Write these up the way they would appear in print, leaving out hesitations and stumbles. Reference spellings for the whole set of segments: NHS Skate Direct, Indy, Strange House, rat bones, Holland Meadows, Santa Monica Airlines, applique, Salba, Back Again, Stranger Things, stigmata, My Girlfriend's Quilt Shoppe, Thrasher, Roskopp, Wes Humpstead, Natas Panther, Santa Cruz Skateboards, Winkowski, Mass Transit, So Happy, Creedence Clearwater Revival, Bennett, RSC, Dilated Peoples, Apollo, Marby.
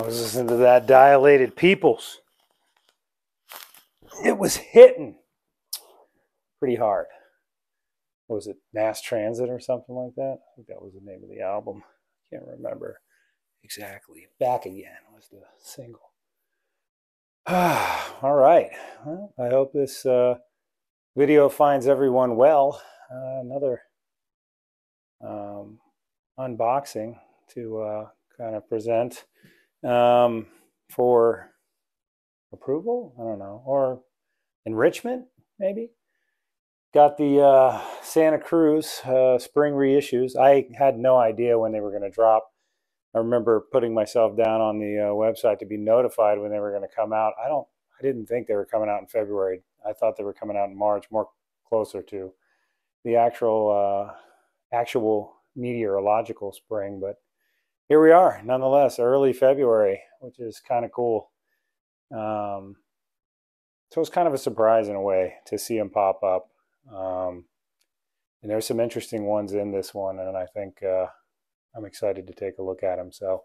I was listening to that Dilated Peoples. It was hitting pretty hard. What was it, Mass Transit or something like that? I think that was the name of the album. I can't remember exactly. Back Again was the single. All right. Well, I hope this video finds everyone well. Another unboxing to kind of present for approval, I don't know, or enrichment maybe. Got the Santa Cruz spring reissues. I had no idea when they were going to drop. I remember putting myself down on the website to be notified when they were going to come out. I didn't think they were coming out in February. I thought they were coming out in March, more closer to the actual meteorological spring, but here we are nonetheless, early February, which is kind of cool. So it's kind of a surprise in a way to see them pop up. And there's some interesting ones in this one, and I think I'm excited to take a look at them. So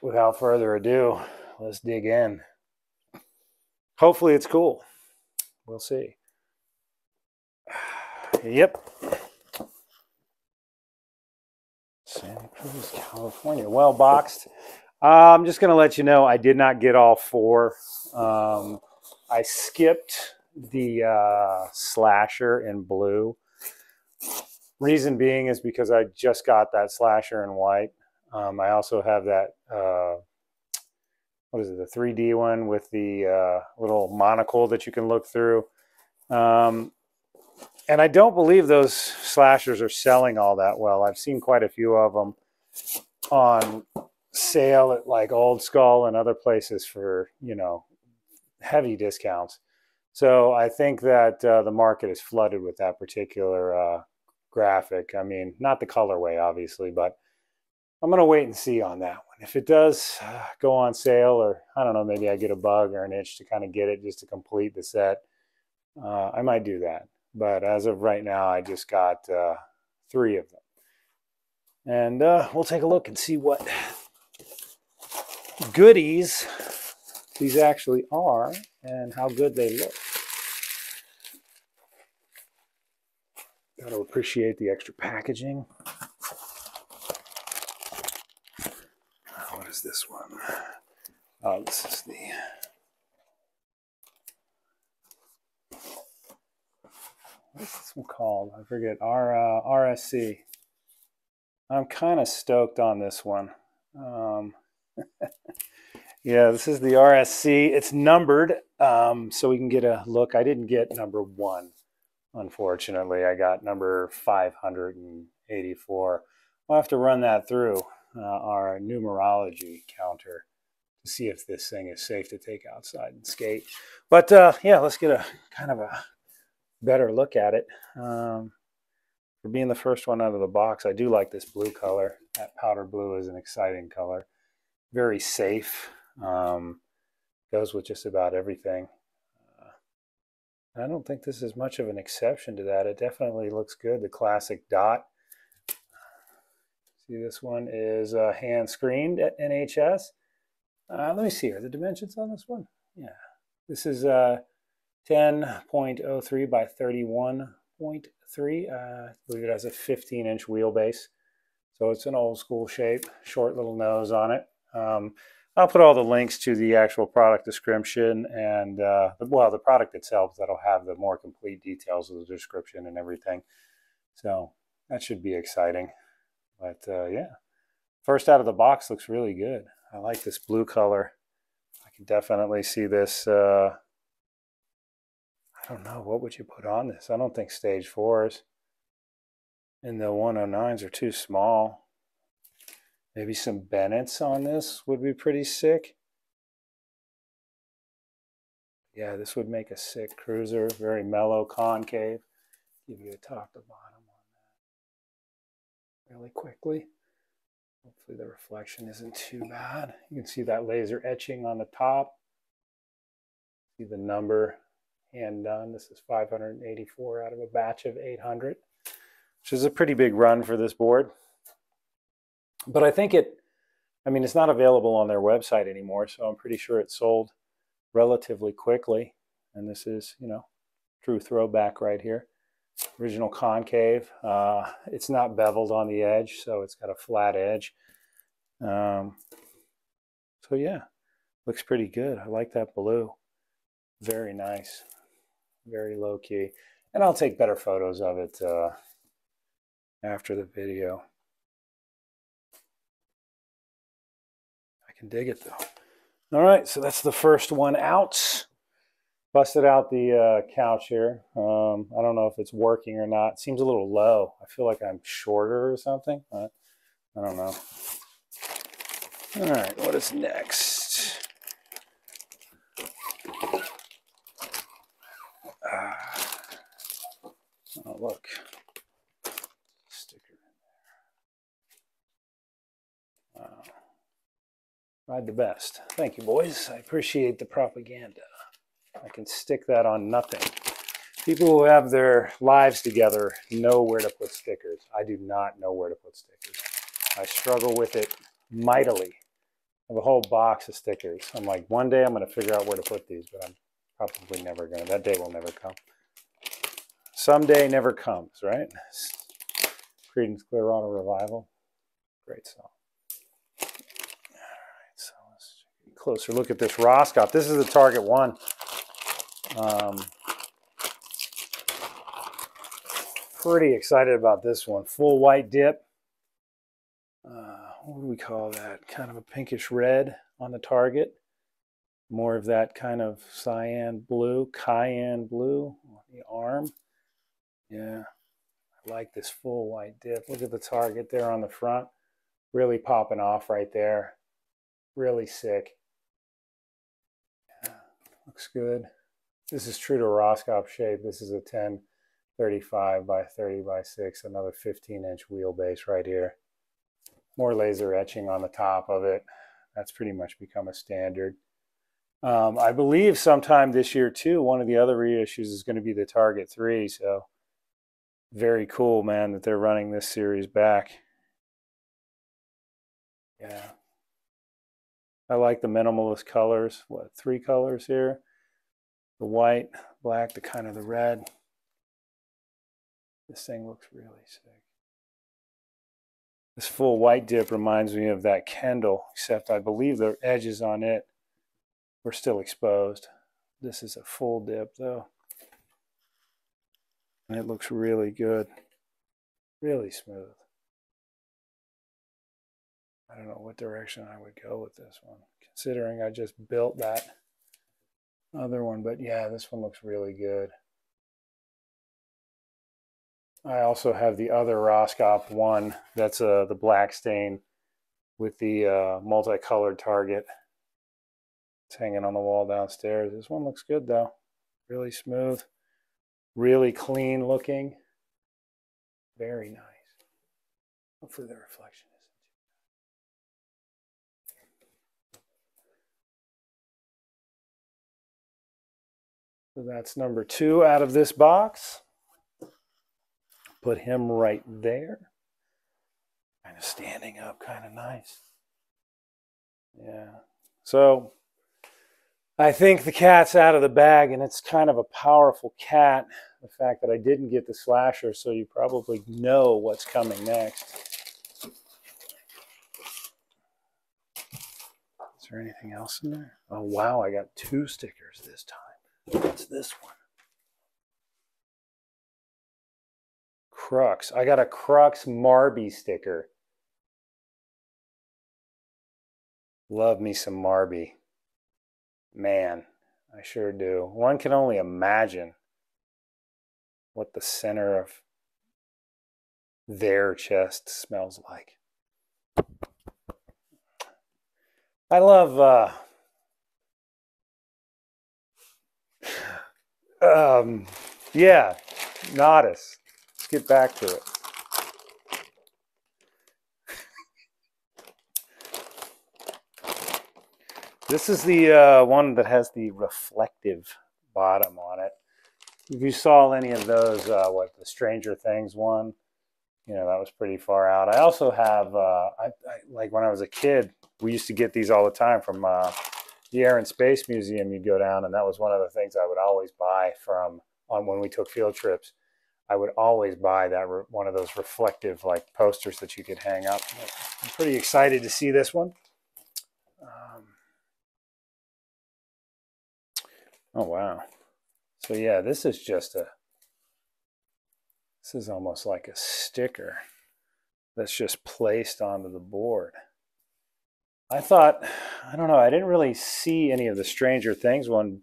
without further ado, let's dig in. Hopefully it's cool. We'll see. Yep. Santa Cruz, California. Well boxed. I'm just going to let you know I did not get all four. I skipped the Slasher in blue. Reason being is because I just got that Slasher in white. I also have that, what is it, the 3D one with the little monocle that you can look through. And I don't believe those Slashers are selling all that well. I've seen quite a few of them on sale at like Old Skull and other places for, you know, heavy discounts. So I think that the market is flooded with that particular graphic. I mean, not the colorway, obviously, but I'm going to wait and see on that one. If it does go on sale, or I don't know, maybe I get a bug or an itch to kind of get it just to complete the set, I might do that. But as of right now, I just got three of them. And we'll take a look and see what goodies these actually are and how good they look. Got to appreciate the extra packaging. What is this one? Oh, this is the... What's this one called? I forget. RSC. I'm kind of stoked on this one. Yeah, this is the RSC. It's numbered, so we can get a look. I didn't get number one, unfortunately. I got number 584. We'll have to run that through our numerology counter to see if this thing is safe to take outside and skate. But yeah, let's get a kind of a better look at it. For being the first one out of the box, I do like this blue color. That powder blue is an exciting color. Very safe. Goes with just about everything. I don't think this is much of an exception to that. It definitely looks good. The classic dot. See, this one is hand screened at NHS. Let me see here. The dimensions on this one. Yeah. This is 10.03 by 31.3. I believe it has a 15-inch wheelbase. So it's an old school shape, short little nose on it. I'll put all the links to the actual product description and, well, the product itself, that'll have the more complete details of the description and everything. So that should be exciting. But yeah, first out of the box looks really good. I like this blue color. I can definitely see this. I don't know, what would you put on this? I don't think stage 4s and the 109s are too small. Maybe some Bennett's on this would be pretty sick. Yeah, this would make a sick cruiser. Very mellow, concave. Give you a top to bottom on that really quickly. Hopefully the reflection isn't too bad. You can see that laser etching on the top. See the number, hand done. This is 584 out of a batch of 800, which is a pretty big run for this board. But I think it, I mean, it's not available on their website anymore, so I'm pretty sure it sold relatively quickly. And this is, you know, true throwback right here. Original concave. It's not beveled on the edge, so it's got a flat edge. So yeah, looks pretty good. I like that blue. Very nice. Very low key. And I'll take better photos of it after the video. I can dig it though. All right, so that's the first one out. Busted out the couch here. I don't know if it's working or not. It seems a little low. I feel like I'm shorter or something. I don't know. All right, what is next? Oh, look. Sticker in there. Ride the best. Thank you, boys. I appreciate the propaganda. I can stick that on nothing. People who have their lives together know where to put stickers. I do not know where to put stickers. I struggle with it mightily. I have a whole box of stickers. I'm like, one day I'm going to figure out where to put these, but I'm probably never going to. That day will never come. Someday never comes, right? Creedence Clearwater Revival. Great song. All right, so let's take a closer look at this Roskopp. This is the Target one. Pretty excited about this one. Full white dip. What do we call that? Kind of a pinkish red on the Target. More of that kind of cyan blue, cayenne blue on the arm. Yeah, I like this full white dip. Look at the Target there on the front. Really popping off right there. Really sick. Yeah, looks good. This is true to Roskopp shape. This is a 10 35 by 30 by 6, another 15-inch wheelbase right here. More laser etching on the top of it. That's pretty much become a standard. I believe sometime this year too, one of the other reissues is going to be the Target 3, so very cool, man, that they're running this series back. Yeah. I like the minimalist colors. What, 3 colors here? The white, black, the kind of the red. This thing looks really sick. This full white dip reminds me of that Kendall, except I believe the edges on it were still exposed. This is a full dip though. And it looks really good. Really smooth. I don't know what direction I would go with this one, considering I just built that other one, but yeah, this one looks really good. I also have the other Roskopp one. That's the black stain with the multicolored Target. It's hanging on the wall downstairs. This one looks good though. Really smooth, really clean looking. Very nice. Hopefully the reflection is. So that's number 2 out of this box. Put him right there. Kind of standing up, kind of nice. Yeah. So I think the cat's out of the bag, and it's kind of a powerful cat. The fact that I didn't get the slasher, so you probably know what's coming next. Is there anything else in there? Oh, wow, I got 2 stickers this time. What's this one? Crux. I got a Crux Marby sticker. Love me some Marby. Man, I sure do. One can only imagine what the center of their chest smells like. I love... yeah, Natas. Let's get back to it. This is the one that has the reflective bottom on it. If you saw any of those, what, the Stranger Things one, you know, that was pretty far out. I also have, like when I was a kid, we used to get these all the time from the Air and Space Museum. You'd go down, and that was one of the things I would always buy from on when we took field trips. I would always buy that one of those reflective like posters that you could hang up. I'm pretty excited to see this one. Oh wow! So yeah, this is just a. This is almost like a sticker that's just placed onto the board. I thought, I don't know, I didn't really see any of the Stranger Things one.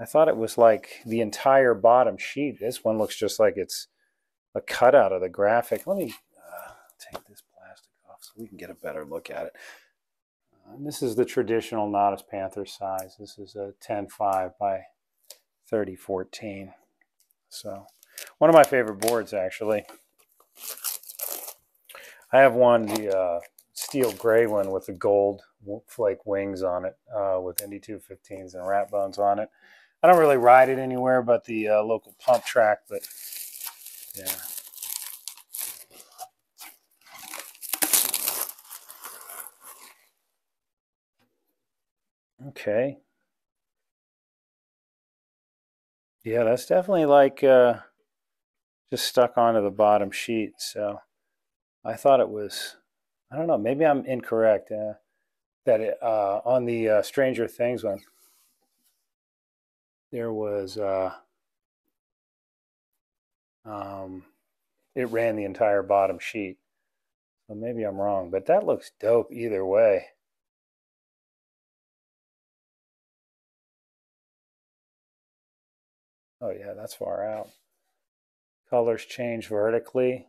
I thought it was like the entire bottom sheet. This one looks just like it's a cutout of the graphic. Let me take this plastic off so we can get a better look at it. This is the traditional Natas Panther size. This is a 10.5 by 30.14. So one of my favorite boards, actually. I have one, the steel gray one with the gold flake wings on it, with Indy 215s and rat bones on it. I don't really ride it anywhere but the local pump track, but yeah. Okay. Yeah, that's definitely like just stuck onto the bottom sheet. So I thought it was, I don't know, maybe I'm incorrect that it, on the Stranger Things one, there was, it ran the entire bottom sheet. So maybe I'm wrong, but that looks dope either way. Oh yeah, that's far out. Colors change vertically.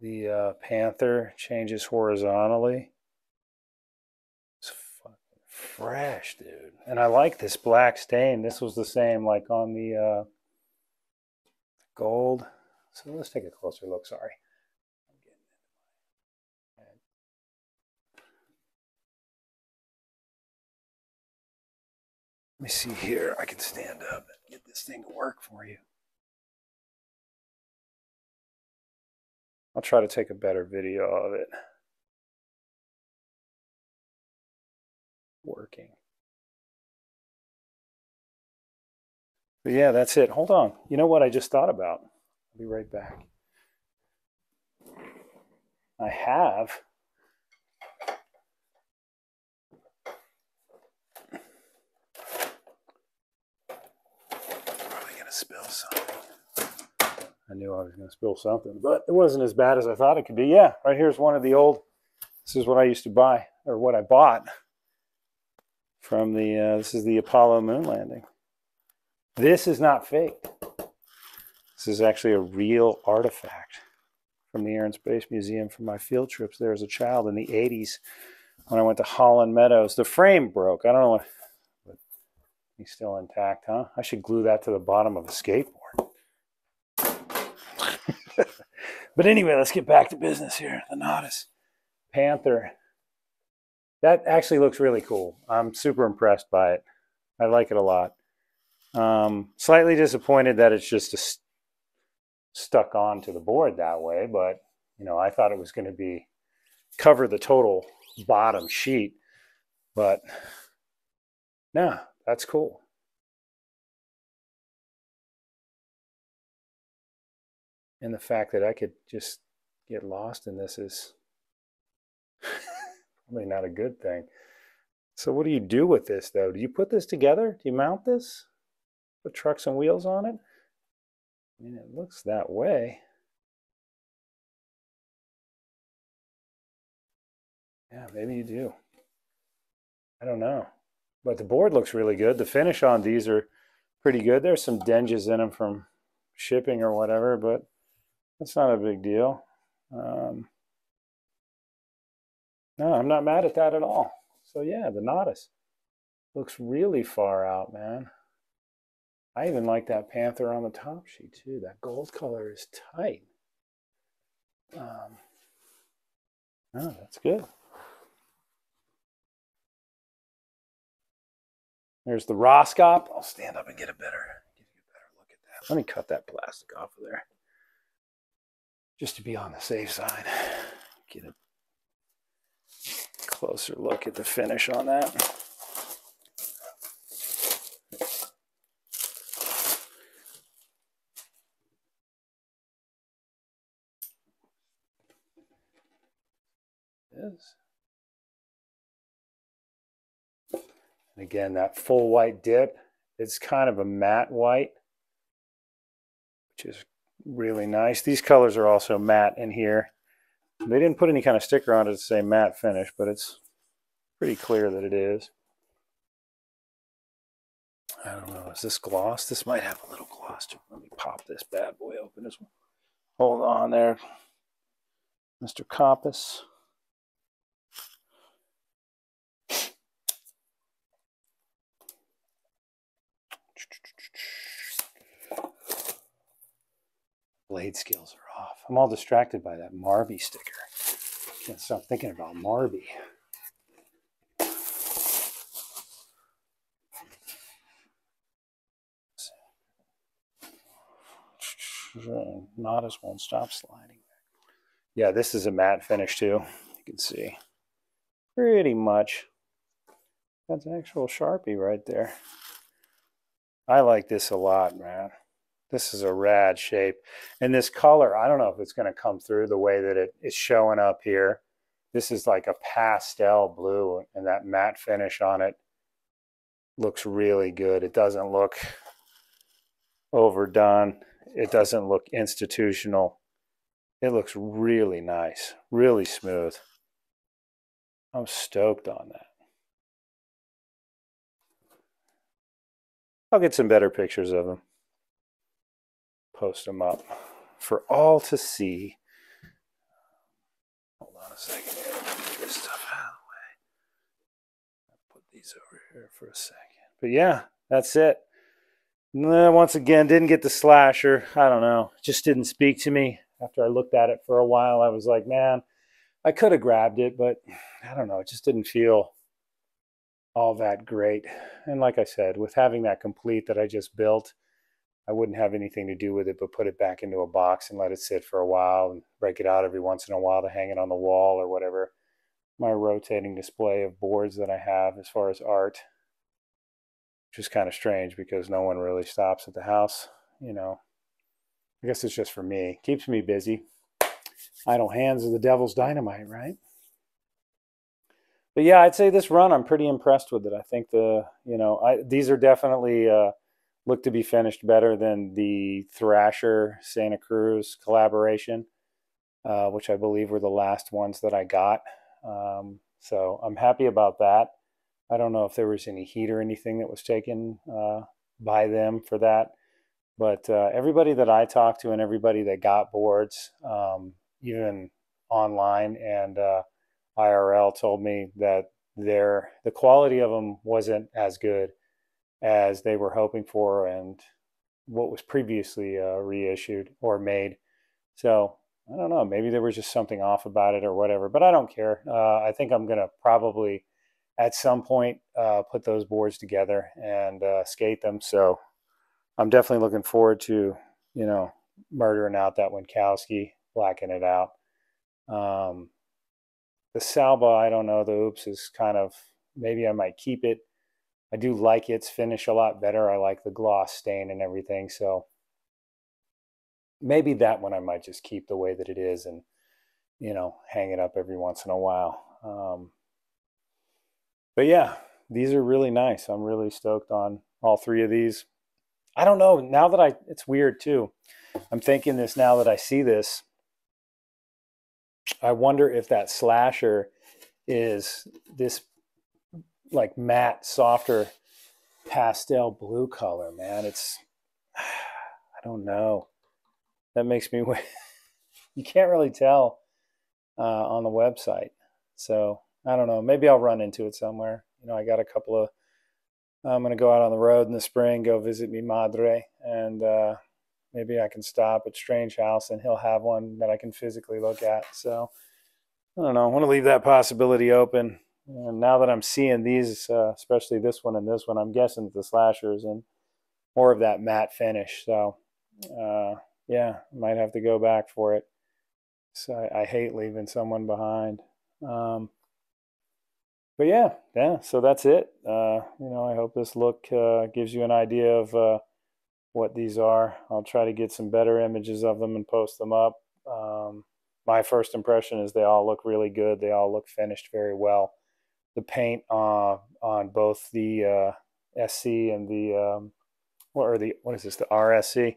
The Panther changes horizontally. It's fucking fresh, dude. And I like this black stain. This was the same like on the gold. So let's take a closer look. Sorry. Let me see here. I can stand up and get this thing to work for you. I'll try to take a better video of it working. But yeah, that's it. Hold on. You know what I just thought about? I'll be right back. I have probably gonna spill something. I knew I was going to spill something, but it wasn't as bad as I thought it could be. Yeah, right here's one of the old, this is what I used to buy, or what I bought from the, this is the Apollo moon landing. This is not fake. This is actually a real artifact from the Air and Space Museum from my field trips there as a child in the 80s when I went to Holland Meadows. The frame broke. I don't know what, but he's still intact, huh? I should glue that to the bottom of a skateboard. But anyway, let's get back to business here. The Natas Panther. That actually looks really cool. I'm super impressed by it. I like it a lot. Slightly disappointed that it's just stuck onto the board that way. But, you know, I thought it was going to be cover the total bottom sheet. But, no, that's cool. And the fact that I could just get lost in this is probably not a good thing. So what do you do with this, though? Do you put this together? Do you mount this? Put trucks and wheels on it? I mean, it looks that way. Yeah, maybe you do. I don't know. But the board looks really good. The finish on these are pretty good. There's some dinges in them from shipping or whatever, but that's not a big deal. No, I'm not mad at that at all. So yeah, the Natas looks really far out, man. I even like that Panther on the top sheet too. That gold color is tight. No, that's good. There's the Roskopp. I'll stand up and get a better look at that. Let me cut that plastic off of there. just to be on the safe side. Get a closer look at the finish on that. And again, that full white dip, it's kind of a matte white, which is really nice. These colors are also matte in here. They didn't put any kind of sticker on it to say matte finish, but it's pretty clear that it is. I don't know, is this gloss? This might have a little gloss to it. Let me pop this bad boy open as well. Hold on there, Mr. Compass. Blade skills are off. I'm all distracted by that Marby sticker. Can't stop thinking about Marby. Natas won't stop sliding. Yeah, this is a matte finish too. You can see pretty much. That's an actual Sharpie right there. I like this a lot, man. This is a rad shape, and this color, I don't know if it's going to come through the way that it's showing up here. This is like a pastel blue, and that matte finish on it looks really good. It doesn't look overdone. It doesn't look institutional. It looks really nice, really smooth. I'm stoked on that. I'll get some better pictures of them. Post them up for all to see. Hold on a second here. Get this stuff out of the way. I'll put these over here for a second. But yeah, that's it. Once again, didn't get the slasher. I don't know. Just didn't speak to me. After I looked at it for a while, I was like, man, I could have grabbed it, but I don't know. It just didn't feel all that great. And like I said, with having that complete that I just built, I wouldn't have anything to do with it but put it back into a box and let it sit for a while and break it out every once in a while to hang it on the wall or whatever. My rotating display of boards that I have as far as art, which is kind of strange because no one really stops at the house, you know. I guess it's just for me. Keeps me busy. Idle hands are the devil's dynamite, right? But yeah, I'd say this run, I'm pretty impressed with it. I think these are definitely... look to be finished better than the Thrasher Santa Cruz collaboration, which I believe were the last ones that I got. So I'm happy about that. I don't know if there was any heat or anything that was taken by them for that. But everybody that I talked to and everybody that got boards, even online and IRL, told me that the quality of them wasn't as good as they were hoping for and what was previously reissued or made. So I don't know, maybe there was just something off about it or whatever, but I don't care. I think I'm gonna probably at some point put those boards together and skate them. So I'm definitely looking forward to, you know, murdering out that Winkowski, blacking it out. The Salba, I don't know, the Oops is kind of, maybe I might keep it. I do like its finish a lot better. I like the gloss stain and everything. So maybe that one I might just keep the way that it is and, you know, hang it up every once in a while. But yeah, these are really nice. I'm really stoked on all three of these. I don't know. Now that it's weird too. I'm thinking this now that I see this. I wonder if that slasher is this like matte, softer pastel blue color, man. It's, I don't know. That makes me, you can't really tell on the website. So I don't know. Maybe I'll run into it somewhere. You know, I got a couple of, I'm going to go out on the road in the spring, go visit me madre, and maybe I can stop at Strange House and he'll have one that I can physically look at. So I don't know. I want to leave that possibility open. And now that I'm seeing these, especially this one and this one, I'm guessing that the slashers and more of that matte finish. So, yeah, might have to go back for it. So I hate leaving someone behind. But yeah. So that's it. You know, I hope this look gives you an idea of what these are. I'll try to get some better images of them and post them up. My first impression is they all look really good. They all look finished very well. The paint on both the SC and the the RSC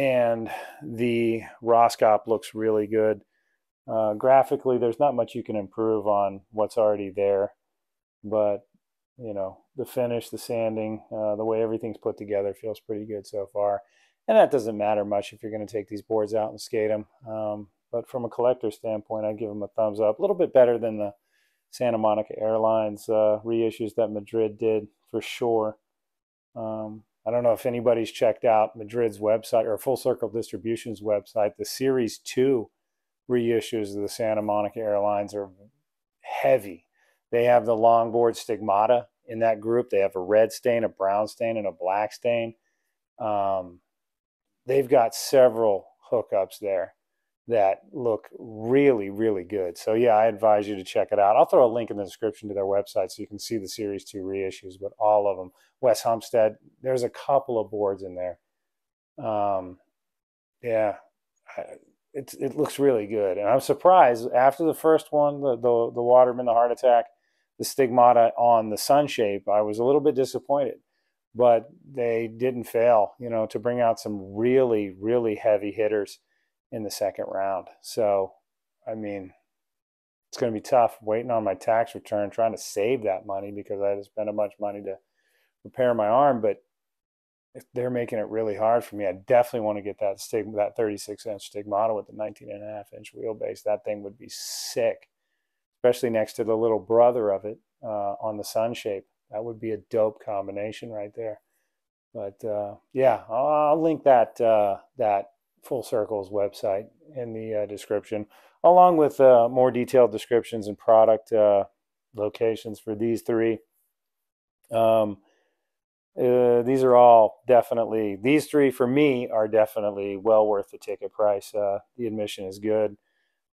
and the Roskopp looks really good. Graphically, there's not much you can improve on what's already there, but you know, the finish, the sanding, the way everything's put together feels pretty good so far. And that doesn't matter much if you're going to take these boards out and skate them. But from a collector standpoint, I'd give them a thumbs up. A little bit better than the Santa Monica Airlines reissues that Madrid did for sure. I don't know if anybody's checked out Madrid's website or Full Circle Distribution's website. The Series 2 reissues of the Santa Monica Airlines are heavy. They have the longboard stigmata in that group. They have a red stain, a brown stain, and a black stain. They've got several hookups there that look really, really good. So yeah, I advise you to check it out. I'll throw a link in the description to their website so you can see the Series 2 reissues, but all of them. Wes Humpstead, there's a couple of boards in there. Yeah. It looks really good, and I'm surprised after the first one, the Waterman, the heart attack, the stigmata on the Sun Shape, I was a little bit disappointed, but they didn't fail, you know, to bring out some really, really heavy hitters in the second round. So, I mean, it's going to be tough waiting on my tax return, trying to save that money because I had to spend a bunch of money to repair my arm, but they're making it really hard for me. I definitely want to get that 36-inch stigmata with the 19.5-inch wheelbase. That thing would be sick, especially next to the little brother of it on the Sun Shape. That would be a dope combination right there. But yeah, I'll link that that Full Circle's website in the description, along with more detailed descriptions and product locations for these three. These are all definitely, these three for me are definitely well worth the ticket price. The admission is good.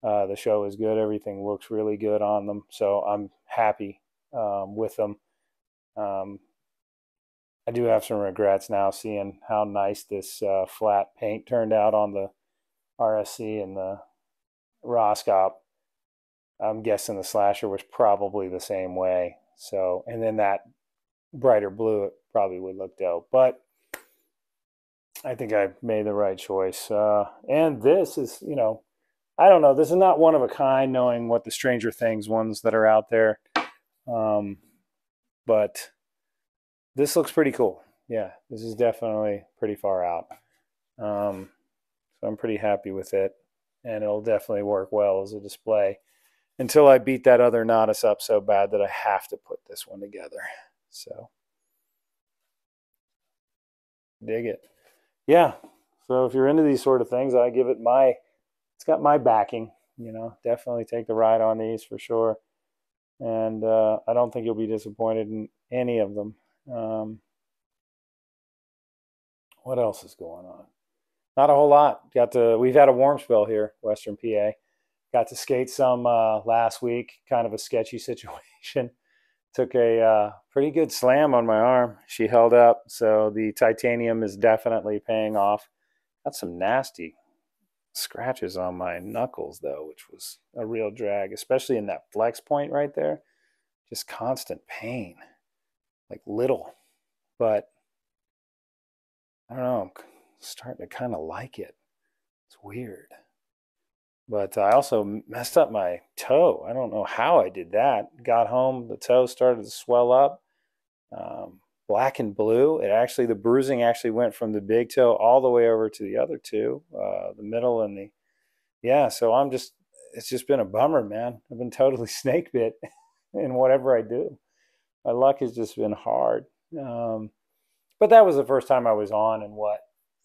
The show is good. Everything looks really good on them. So I'm happy with them. I do have some regrets now seeing how nice this flat paint turned out on the RSC and the Roskopp. I'm guessing the Slasher was probably the same way. So, and then that brighter blue, it probably would look dope, but I think I made the right choice. And this is, you know, I don't know, this is not one of a kind, knowing what the Stranger Things ones that are out there. But this looks pretty cool. Yeah, this is definitely pretty far out. So I'm pretty happy with it, and it'll definitely work well as a display until I beat that other Natas up so bad that I have to put this one together. So dig it. Yeah. So if you're into these sort of things, I give it my, it's got my backing, you know, definitely take the ride on these for sure. And, I don't think you'll be disappointed in any of them. What else is going on? Not a whole lot. We've had a warm spell here, Western PA. Got to skate some, last week, kind of a sketchy situation. Took a pretty good slam on my arm. She held up, so the titanium is definitely paying off. Got some nasty scratches on my knuckles, though, which was a real drag, especially in that flex point right there. Just constant pain, like little. But I don't know, I'm starting to kind of like it. It's weird. But I also messed up my toe. I don't know how I did that. Got home, the toe started to swell up, black and blue. It actually, the bruising actually went from the big toe all the way over to the other two, the middle and the, yeah. So I'm just, it's just been a bummer, man. I've been totally snake bit in whatever I do. My luck has just been hard. But that was the first time I was on in what,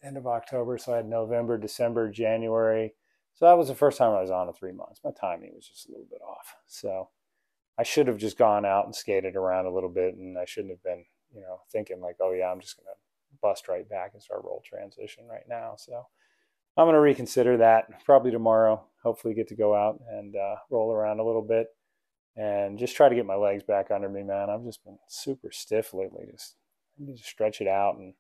end of October. So I had November, December, January. So that was the first time I was on in 3 months. My timing was just a little bit off. So I should have just gone out and skated around a little bit, and I shouldn't have been, you know, thinking like, oh yeah, I'm just going to bust right back and start roll transition right now. So I'm going to reconsider that probably tomorrow. Hopefully get to go out and roll around a little bit and just try to get my legs back under me, man. I've just been super stiff lately. Just I need to stretch it out, and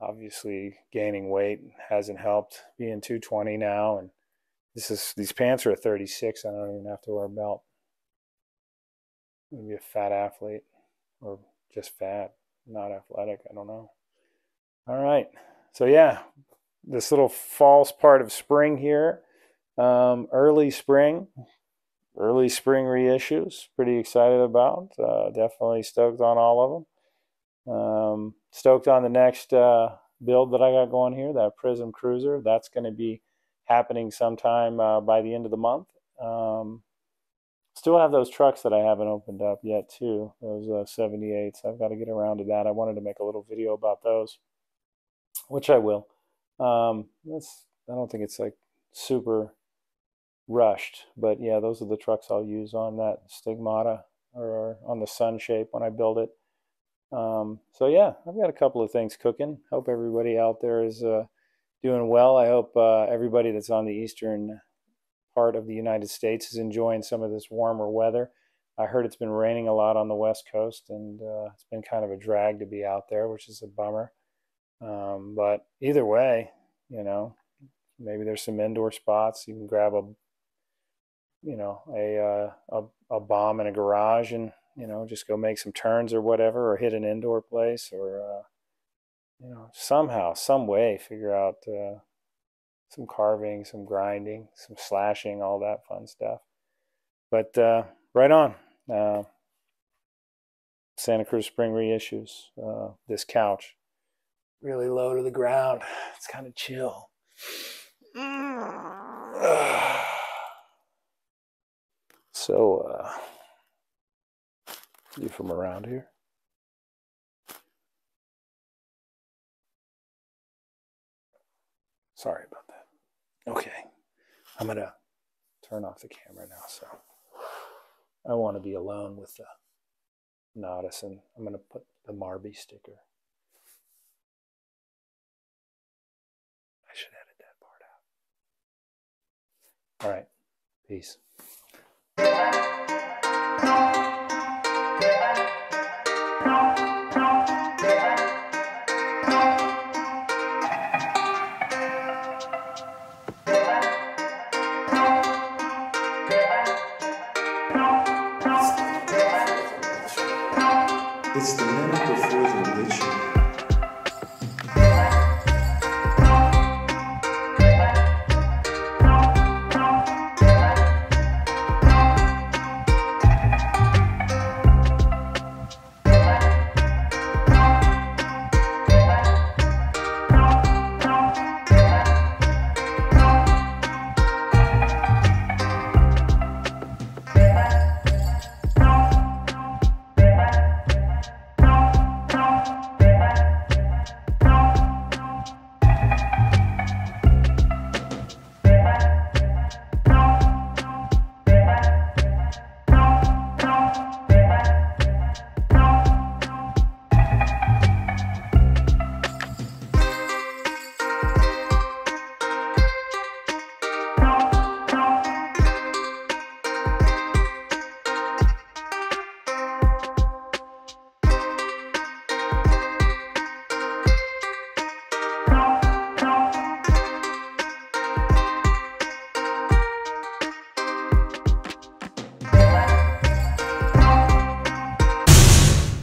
obviously gaining weight hasn't helped, being 220 now, and these pants are a 36. I don't even have to wear a belt. I'm gonna be a fat athlete, or just fat, not athletic. I don't know. All right. So yeah, this little false part of spring here, early spring reissues. Pretty excited about. Definitely stoked on all of them. Stoked on the next build that I got going here. That Prism Cruiser. That's going to be happening sometime by the end of the month. Still have those trucks that I haven't opened up yet too, those 78s. I've got to get around to that. I wanted to make a little video about those, which I will. I don't think it's like super rushed, but yeah, those are the trucks I'll use on that Stigmata or on the Sun Shape when I build it. So yeah, I've got a couple of things cooking. Hope everybody out there is doing well. I hope everybody that's on the eastern part of the United States is enjoying some of this warmer weather. I heard it's been raining a lot on the West Coast, and it's been kind of a drag to be out there, which is a bummer. But either way, you know, maybe there's some indoor spots. You can grab a, you know, a bomb in a garage and, you know, just go make some turns or whatever, or hit an indoor place, or you know, somehow, some way, figure out some carving, some grinding, some slashing, all that fun stuff. But right on. Santa Cruz Spring reissues. This couch, really low to the ground. It's kind of chill. So, you from around here? Sorry about that. Okay, I'm gonna turn off the camera now. So I want to be alone with Natas, and I'm gonna put the Marby sticker. I should edit that part out. All right, peace. It's the